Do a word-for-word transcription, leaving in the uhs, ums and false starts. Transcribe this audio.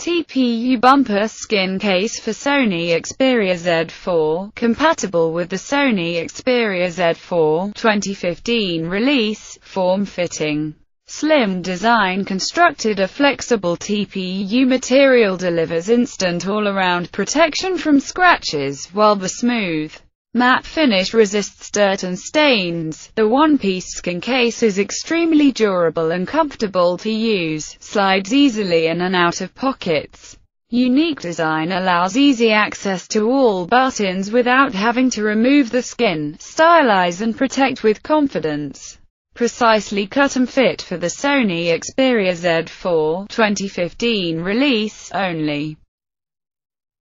T P U bumper skin case for Sony Xperia Z four, compatible with the Sony Xperia Z four twenty fifteen release. Form-fitting, slim design constructed of flexible T P U material delivers instant all-around protection from scratches, while the smooth, matte finish resists dirt and stains. The one-piece skin case is extremely durable and comfortable to use, slides easily in and out of pockets. Unique design allows easy access to all buttons without having to remove the skin. Stylize and protect with confidence. Precisely cut and fit for the Sony Xperia Z four twenty fifteen release only.